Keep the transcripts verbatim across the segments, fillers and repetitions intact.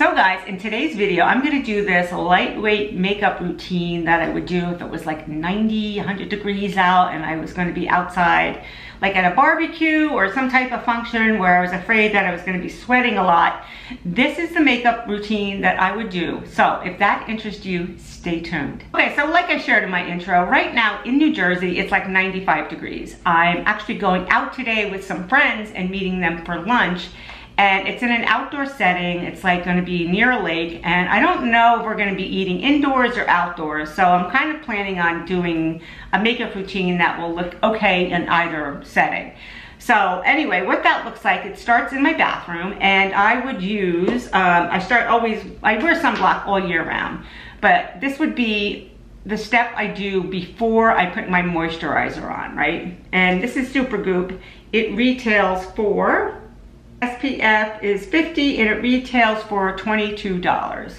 So guys, in today's video, I'm gonna do this lightweight makeup routine that I would do if it was like ninety, a hundred degrees out and I was gonna be outside, like at a barbecue or some type of function where I was afraid that I was gonna be sweating a lot. This is the makeup routine that I would do. So if that interests you, stay tuned. Okay, so like I shared in my intro, right now in New Jersey, it's like ninety-five degrees. I'm actually going out today with some friends and meeting them for lunch. And it's in an outdoor setting. It's like gonna be near a lake, and I don't know if we're gonna be eating indoors or outdoors, so I'm kind of planning on doing a makeup routine that will look okay in either setting. So anyway, what that looks like, it starts in my bathroom, and I would use, um, I start always, I wear sunblock all year round, but this would be the step I do before I put my moisturizer on, right? And this is Supergoop. It retails for, S P F is fifty, and it retails for twenty-two dollars.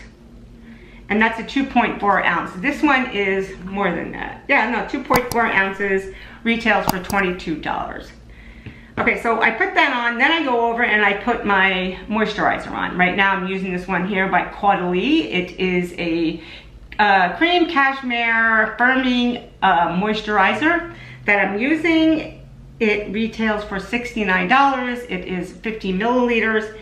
And that's a two point four ounce. This one is more than that. Yeah, no, two point four ounces, retails for twenty-two dollars. Okay, so I put that on, then I go over and I put my moisturizer on. Right now I'm using this one here by Caudalie. It is a uh, cream cashmere firming uh, moisturizer that I'm using. It retails for sixty-nine dollars, it is fifty milliliters.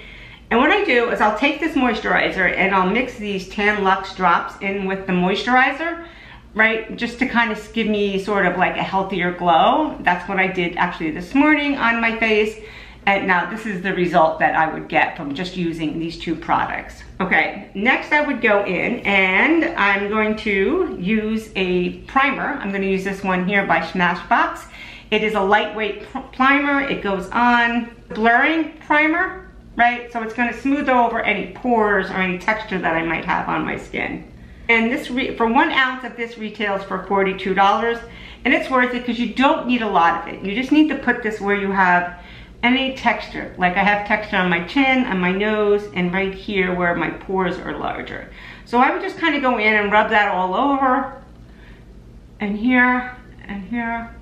And what I do is I'll take this moisturizer and I'll mix these Tan Luxe drops in with the moisturizer, right? Just to kind of give me sort of like a healthier glow. That's what I did actually this morning on my face. And now this is the result that I would get from just using these two products. Okay, next I would go in and I'm going to use a primer. I'm gonna use this one here by Smashbox. It is a lightweight primer. It goes on blurring primer, right? So it's gonna smooth over any pores or any texture that I might have on my skin. And this, re for one ounce of this retails for forty-two dollars. And it's worth it because you don't need a lot of it. You just need to put this where you have any texture. Like I have texture on my chin, on my nose, and right here where my pores are larger. So I would just kind of go in and rub that all over. And here, and here.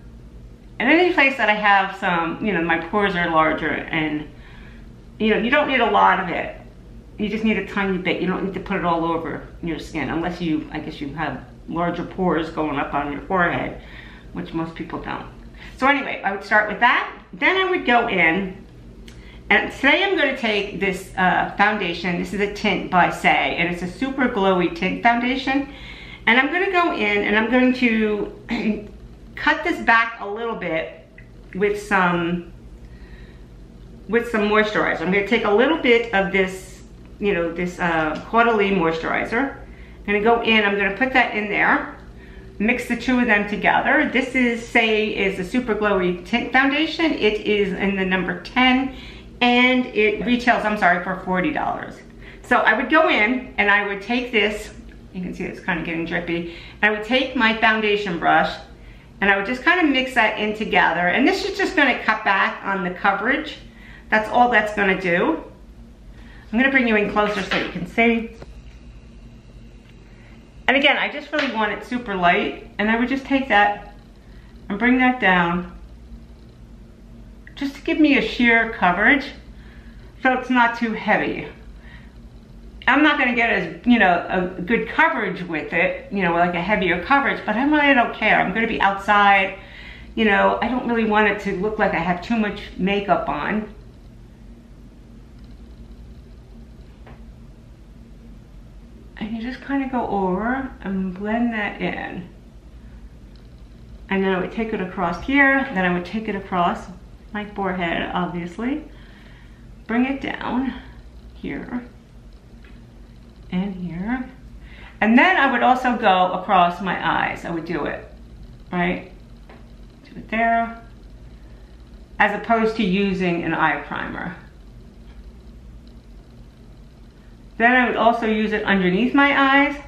And any place that I have some, you know, my pores are larger, and, you know, you don't need a lot of it. You just need a tiny bit. You don't need to put it all over your skin unless you, I guess you have larger pores going up on your forehead, which most people don't. So anyway, I would start with that. Then I would go in, and today I'm going to take this uh, foundation. This is a tint by Saie, and it's a super glowy tint foundation. And I'm going to go in and I'm going to cut this back a little bit with some with some moisturizer. I'm going to take a little bit of this, you know, this uh, Caudalie moisturizer. I'm going to go in, I'm going to put that in there, mix the two of them together. This is, Saie, is the Super Glowy Tint Foundation. It is in the number ten, and it retails, I'm sorry, for forty dollars. So I would go in and I would take this, you can see it's kind of getting drippy, and I would take my foundation brush and I would just kind of mix that in together. And this is just gonna cut back on the coverage. That's all that's gonna do. I'm gonna bring you in closer so you can see. And again, I just really want it super light. And I would just take that and bring that down just to give me a sheer coverage so it's not too heavy. I'm not gonna get as, you know, a good coverage with it, you know, like a heavier coverage, but I really don't care. I'm gonna be outside, you know, I don't really want it to look like I have too much makeup on. And you just kind of go over and blend that in. And then I would take it across here, then I would take it across my forehead, obviously. Bring it down here. And here, and then I would also go across my eyes. I would do it, right? Do it there, as opposed to using an eye primer. Then I would also use it underneath my eyes,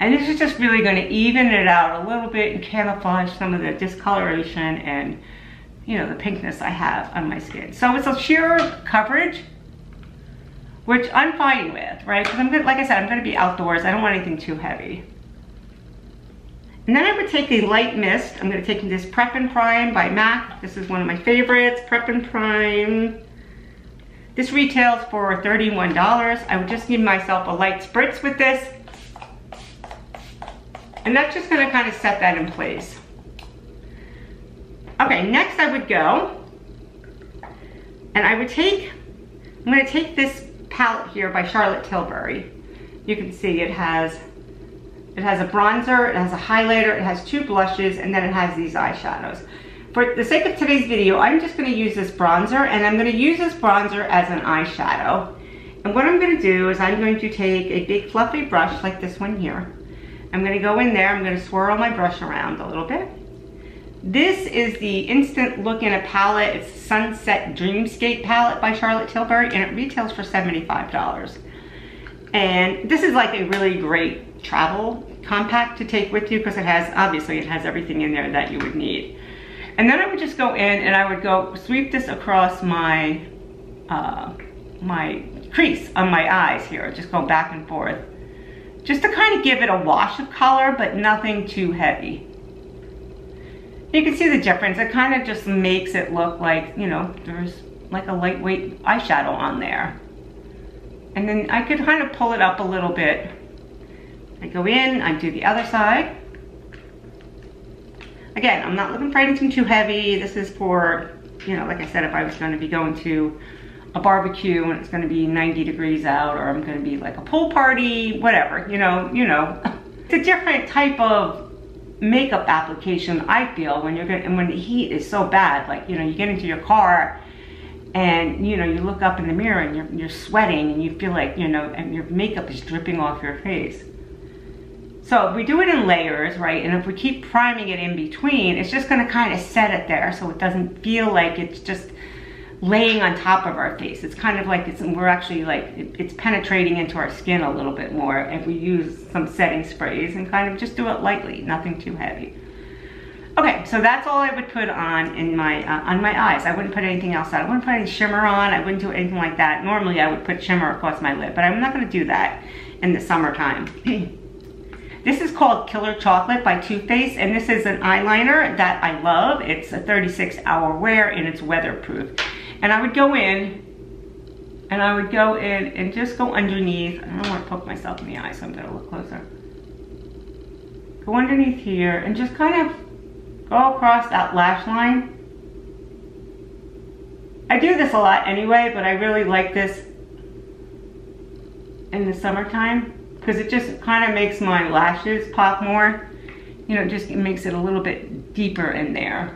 and this is just really going to even it out a little bit and camouflage some of the discoloration and, you know, the pinkness I have on my skin. So it's a sheer coverage, which I'm fine with, right? Because I'm gonna, like I said, I'm gonna be outdoors. I don't want anything too heavy. And then I would take a light mist. I'm gonna take this Prep and Prime by MAC. This is one of my favorites, Prep and Prime. This retails for thirty-one dollars. I would just need myself a light spritz with this. And that's just gonna kind of set that in place. Okay, next I would go, and I would take, I'm gonna take this palette here by Charlotte Tilbury. You can see it has, it has a bronzer, it has a highlighter, it has two blushes, and then it has these eyeshadows. For the sake of today's video, I'm just gonna use this bronzer, and I'm gonna use this bronzer as an eyeshadow. And what I'm gonna do is I'm going to take a big fluffy brush like this one here. I'm gonna go in there, I'm gonna swirl my brush around a little bit. This is the Instant Look in a Palette, it's Sunset Dreamscape palette by Charlotte Tilbury, and it retails for seventy-five dollars. And this is like a really great travel compact to take with you because it has, obviously it has everything in there that you would need. And then I would just go in and I would go sweep this across my, uh, my crease on my eyes here, just go back and forth. Just to kind of give it a wash of color, but nothing too heavy. You can see the difference. It kind of just makes it look like, you know, there's like a lightweight eyeshadow on there. And then I could kind of pull it up a little bit. I go in, I do the other side. Again, I'm not looking for anything too heavy. This is for, you know, like I said, if I was going to be going to a barbecue and it's going to be ninety degrees out, or I'm going to be like a pool party, whatever, you know, you know. It's a different type of makeup application, I feel, when you're going to, and when the heat is so bad, like, you know, you get into your car and, you know, you look up in the mirror and you're, you're sweating and you feel like, you know, and your makeup is dripping off your face. So if we do it in layers, right, and if we keep priming it in between, it's just going to kind of set it there so it doesn't feel like it's just laying on top of our face. It's kind of like it's, we're actually like, it, it's penetrating into our skin a little bit more if we use some setting sprays and kind of just do it lightly, nothing too heavy. Okay, so that's all I would put on in my uh, on my eyes. I wouldn't put anything else on. I wouldn't put any shimmer on. I wouldn't do anything like that. Normally I would put shimmer across my lid, but I'm not going to do that in the summertime. This is called Killer Chocolate by Too Faced, and this is an eyeliner that I love. It's a thirty-six hour wear and it's weatherproof. And I would go in, and I would go in and just go underneath. I don't want to poke myself in the eye, so I'm going to look closer. Go underneath here and just kind of go across that lash line. I do this a lot anyway, but I really like this in the summertime because it just kind of makes my lashes pop more. You know, just it makes it a little bit deeper in there.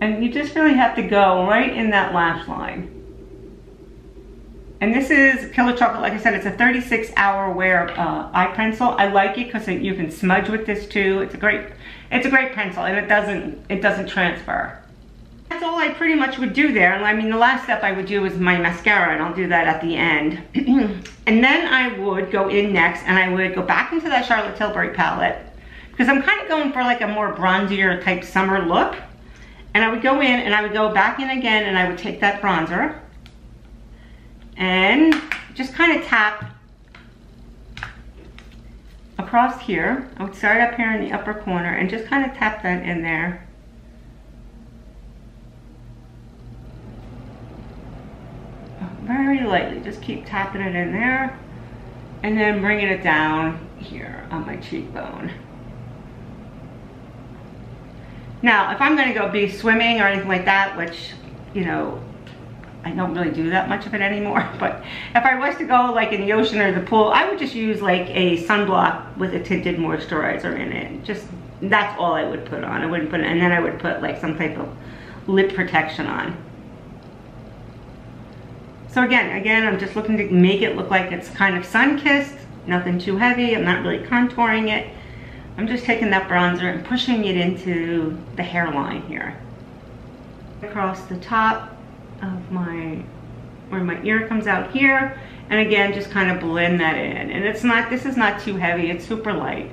And you just really have to go right in that lash line. And this is Killer Chocolate. Like I said, it's a thirty-six hour wear uh, eye pencil. I like it because you can smudge with this too. It's a great, it's a great pencil, and it doesn't, it doesn't transfer. That's all I pretty much would do there. And I mean, the last step I would do is my mascara, and I'll do that at the end. And then I would go in next, and I would go back into that Charlotte Tilbury palette because I'm kind of going for like a more bronzier type summer look. And I would go in and I would go back in again and I would take that bronzer and just kind of tap across here. I would start up here in the upper corner and just kind of tap that in there. Very lightly, just keep tapping it in there and then bringing it down here on my cheekbone. Now, if I'm going to go be swimming or anything like that, which, you know, I don't really do that much of it anymore, but if I was to go like in the ocean or the pool, I would just use like a sunblock with a tinted moisturizer in it. Just, that's all I would put on. I wouldn't put, and then I would put like some type of lip protection on. So again, again, I'm just looking to make it look like it's kind of sun-kissed, nothing too heavy. I'm not really contouring it. I'm just taking that bronzer and pushing it into the hairline here. Across the top of my, where my ear comes out here. And again, just kind of blend that in. And it's not, this is not too heavy, it's super light.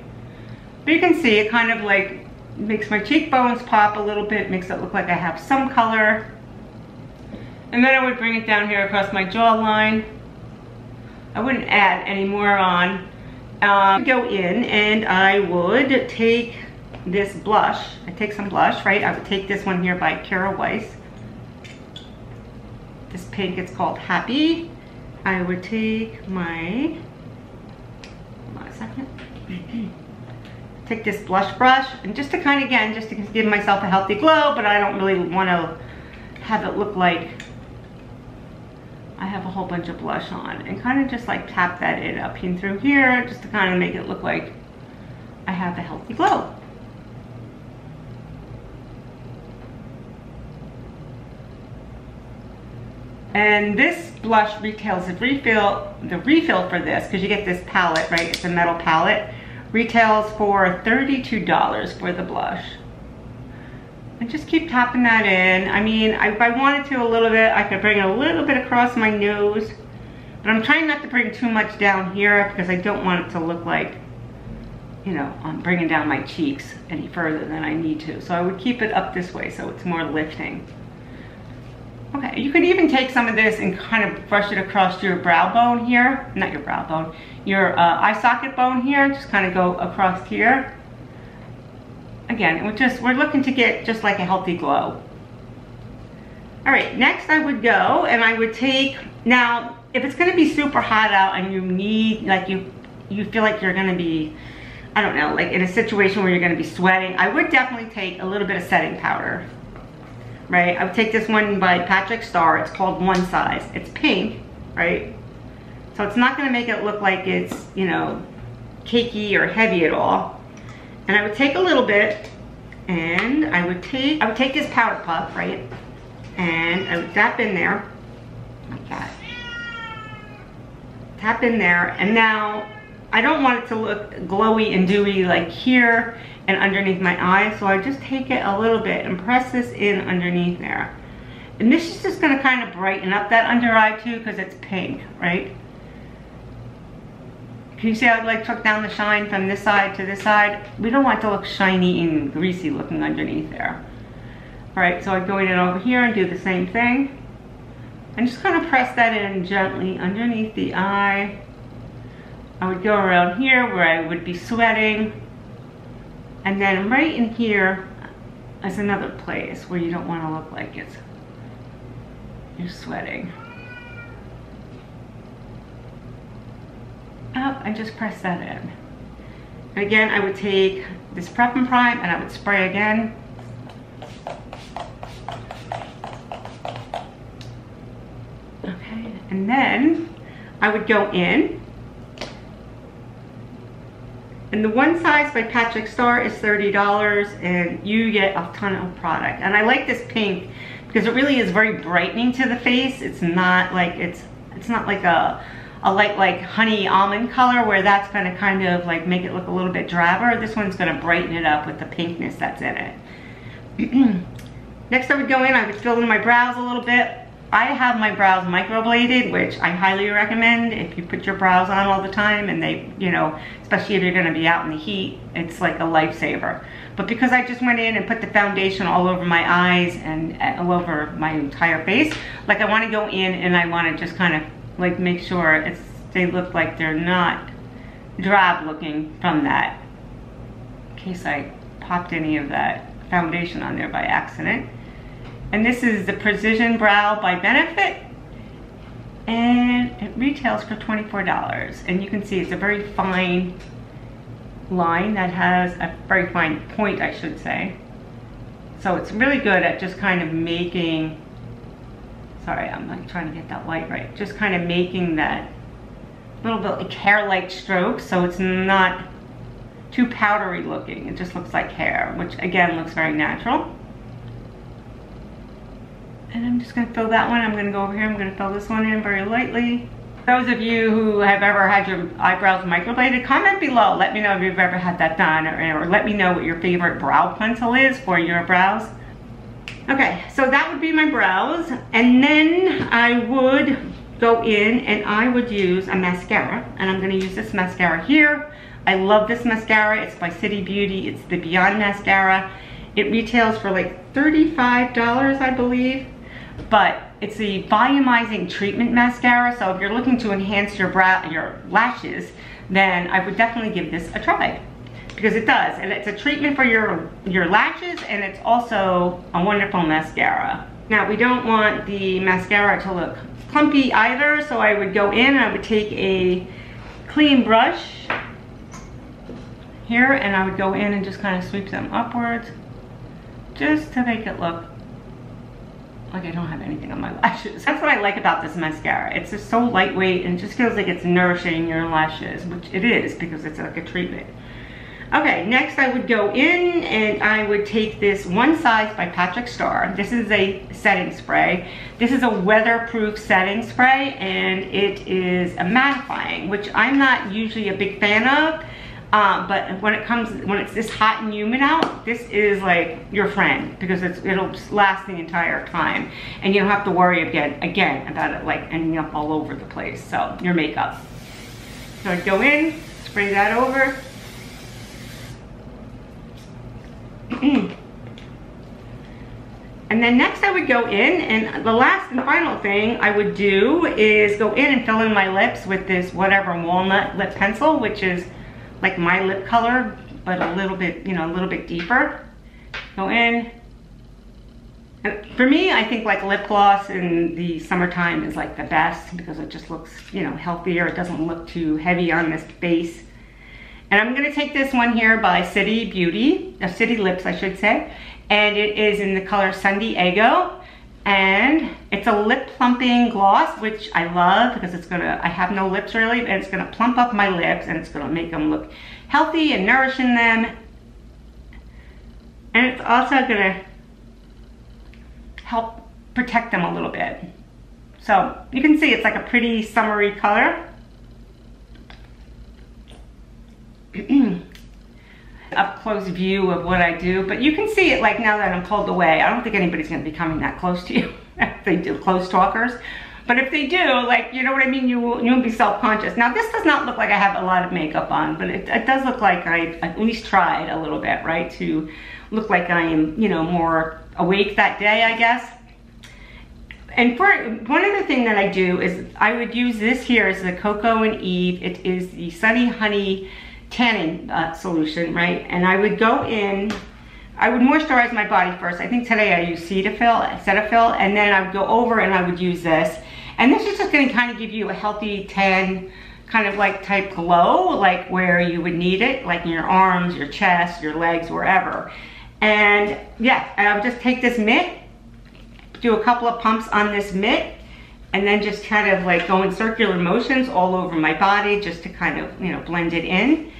But you can see it kind of like makes my cheekbones pop a little bit, makes it look like I have some color. And then I would bring it down here across my jawline. I wouldn't add any more on. Um, go in and I would take this blush. I take some blush, right? I would take this one here by Kjaer Weis. pink, it's called Happy. I would take my, hold on a second. Take this blush brush, and just to kind of, again, just to give myself a healthy glow, but I don't really want to have it look like I have a whole bunch of blush on, and kind of just like tap that in up in through here, just to kind of make it look like I have a healthy glow. And this blush retails, the refill, the refill for this, because you get this palette, right? It's a metal palette. Retails for thirty-two dollars for the blush. And just keep tapping that in. I mean, I, if I wanted to a little bit, I could bring it a little bit across my nose. But I'm trying not to bring too much down here because I don't want it to look like, you know, I'm bringing down my cheeks any further than I need to. So I would keep it up this way so it's more lifting. Okay, you could even take some of this and kind of brush it across your brow bone here. Not your brow bone, your uh, eye socket bone here. Just kind of go across here. Again, we're just, we're looking to get just like a healthy glow. All right, next I would go and I would take, now, if it's gonna be super hot out and you need, like you, you feel like you're gonna be, I don't know, like in a situation where you're gonna be sweating, I would definitely take a little bit of setting powder, right? I would take this one by Patrick Starr. It's called One/Size. It's pink, right? So it's not gonna make it look like it's, you know, cakey or heavy at all. And I would take a little bit, and I would take I would take this powder puff, right? And I would tap in there, like that. Tap in there, and now I don't want it to look glowy and dewy like here and underneath my eye, so I just take it a little bit and press this in underneath there. And this is just gonna kind of brighten up that under eye too, because it's pink, right? Can you see I like took down the shine from this side to this side? We don't want it to look shiny and greasy looking underneath there. All right, so I'm going in over here and do the same thing. And just kind of press that in gently underneath the eye. I would go around here where I would be sweating. And then right in here is another place where you don't want to look like it's, you're sweating. Up and just press that in. And again, I would take this prep and prime and I would spray again. Okay, and then I would go in. And the One Size by Patrick Starr is thirty dollars and you get a ton of product. And I like this pink because it really is very brightening to the face. It's not like it's it's not like a a light like honey almond color where that's going to kind of like make it look a little bit drabber. This one's going to brighten it up with the pinkness that's in it. Next I would go in, I would fill in my brows a little bit. I have my brows microbladed, which I highly recommend if you put your brows on all the time and they, you know, especially if you're going to be out in the heat, it's like a lifesaver. But because I just went in and put the foundation all over my eyes and all over my entire face, like I want to go in and I want to just kind of like make sure it's, they look like they're not drab looking from that, in case I popped any of that foundation on there by accident. And this is the Precision Brow by Benefit, and it retails for twenty-four dollars. And you can see it's a very fine line that has a very fine point, I should say. So it's really good at just kind of making, sorry, I'm like trying to get that light right. Just kind of making that little bit like hair-like stroke, so it's not too powdery looking. It just looks like hair, which again looks very natural. And I'm just gonna fill that one. I'm gonna go over here, I'm gonna fill this one in very lightly. Those of you who have ever had your eyebrows microbladed, comment below. Let me know if you've ever had that done, or, or let me know what your favorite brow pencil is for your brows. Okay, so that would be my brows, and then I would go in and I would use a mascara, and I'm going to use this mascara here. I love this mascara. It's by City Beauty. It's the Beyond Mascara. It retails for like thirty-five dollars, I believe, but it's the volumizing treatment mascara, so if you're looking to enhance your brow, your lashes, then I would definitely give this a try. Because it does, and it's a treatment for your your lashes, and it's also a wonderful mascara. Now we don't want the mascara to look clumpy either, so I would go in and I would take a clean brush here and I would go in and just kind of sweep them upwards just to make it look like I don't have anything on my lashes. That's what I like about this mascara. It's just so lightweight and just feels like it's nourishing your lashes, which it is because it's like a treatment. Okay, next I would go in and I would take this One/Size by Patrick Starr. This is a setting spray. This is a weatherproof setting spray and it is a mattifying, which I'm not usually a big fan of. Uh, but when it comes, when it's this hot and humid out, this is like your friend because it's, it'll last the entire time, and you don't have to worry again again about it like ending up all over the place. So your makeup. So I'd go in, spray that over. And then next I would go in, and the last and final thing I would do is go in and fill in my lips with this Whatever Walnut lip pencil, which is like my lip color, but a little bit, you know, a little bit deeper. Go in. And for me, I think like lip gloss in the summertime is like the best because it just looks, you know, healthier. It doesn't look too heavy on this base. And I'm gonna take this one here by City Beauty, or City Lips, I should say. And it is in the color San Diego. And it's a lip plumping gloss, which I love because it's gonna, I have no lips really, and it's gonna plump up my lips and it's gonna make them look healthy and nourish in them. And it's also gonna help protect them a little bit. So you can see it's like a pretty summery color. Up close view of what I do, but you can see it like now that I'm pulled away. I don't think anybody's going to be coming that close to you if they do, close talkers. But if they do, like, you know what I mean, you will, you'll be self-conscious. Now this does not look like I have a lot of makeup on, but it, it does look like I've at least tried a little bit, right, to look like I am, you know, more awake that day, I guess. And for one other thing that I do is I would use this here as the Coco and Eve. It is the Sunny Honey tanning uh, solution, right? And I would go in, I would moisturize my body first. I think today I used Cetaphil, Cetaphil, and then I would go over and I would use this. And this is just gonna kind of give you a healthy tan, kind of like type glow, like where you would need it, like in your arms, your chest, your legs, wherever. And yeah, and I'll just take this mitt, do a couple of pumps on this mitt, and then just kind of like go in circular motions all over my body just to kind of, you know, blend it in.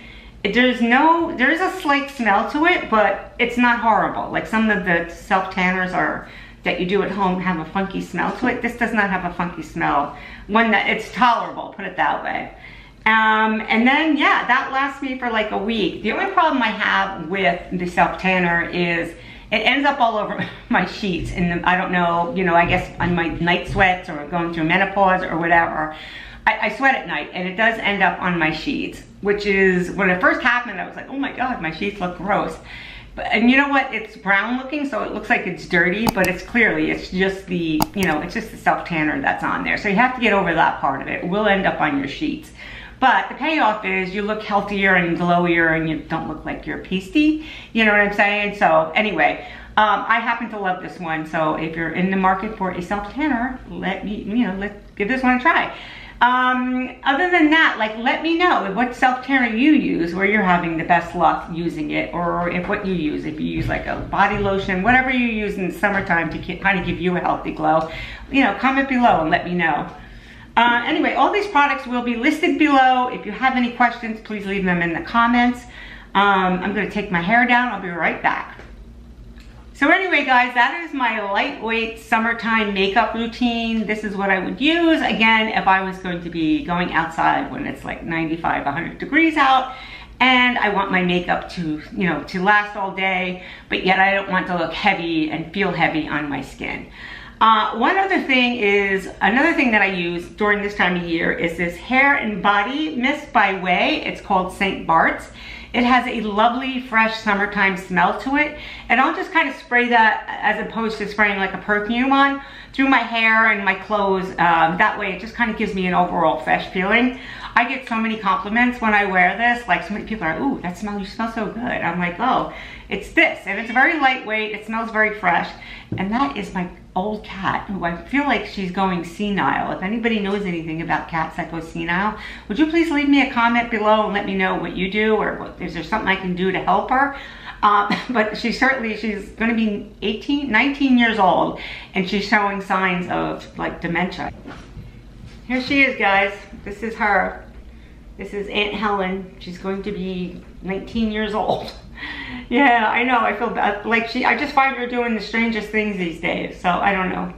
There's no, there is a slight smell to it, but it's not horrible. Like some of the self-tanners are, that you do at home have a funky smell to it. This does not have a funky smell. One that, it's tolerable, put it that way. Um, and then, yeah, that lasts me for like a week. The only problem I have with the self-tanner is it ends up all over my sheets, and I don't know, you know, I guess on my night sweats or going through menopause or whatever, I, I sweat at night and it does end up on my sheets, which is, when it first happened, I was like, oh my God, my sheets look gross. But, and you know what, it's brown looking, so it looks like it's dirty, but it's clearly, it's just the, you know, it's just the self-tanner that's on there. So you have to get over that part of it. It will end up on your sheets. But the payoff is you look healthier and glowier and you don't look like you're pasty. You know what I'm saying? So anyway, um, I happen to love this one. So if you're in the market for a self-tanner, let me, you know, let's give this one a try. Um, other than that, like, let me know what self-tanner you use, where you're having the best luck using it, or if what you use, if you use like a body lotion, whatever you use in the summertime to kind of give you a healthy glow, you know, comment below and let me know. Uh, anyway, all these products will be listed below. If you have any questions, please leave them in the comments. Um, I'm gonna take my hair down, I'll be right back. So anyway guys, that is my lightweight summertime makeup routine. This is what I would use, again, if I was going to be going outside when it's like ninety-five, a hundred degrees out, and I want my makeup to, you know, to last all day, but yet I don't want to look heavy and feel heavy on my skin. Uh, one other thing is, another thing that I use during this time of year is this hair and body mist by Wei. It's called Saint Bart's. It has a lovely, fresh summertime smell to it. And I'll just kind of spray that as opposed to spraying like a perfume on through my hair and my clothes. Um, that way it just kind of gives me an overall fresh feeling. I get so many compliments when I wear this. Like so many people are, ooh, that smell, you smell so good. I'm like, oh, it's this. And it's very lightweight. It smells very fresh. And that is my old cat who I feel like she's going senile. If anybody knows anything about cats that go senile, would you please leave me a comment below and let me know what you do, or what, is there something I can do to help her? Um, but she certainly, she's going to be eighteen, nineteen years old, and she's showing signs of like dementia. Here she is, guys. This is her. This is Aunt Helen. She's going to be nineteen years old. Yeah, I know. I feel bad. Like she, I just find her doing the strangest things these days. So I don't know.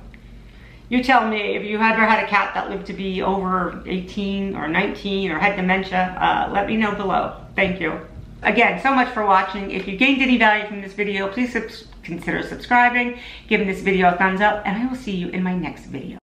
You tell me if you ever had a cat that lived to be over eighteen or nineteen or had dementia. Uh, let me know below. Thank you. Again, so much for watching. If you gained any value from this video, please sub- consider subscribing, giving this video a thumbs up, and I will see you in my next video.